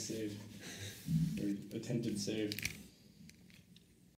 save, or attempted save.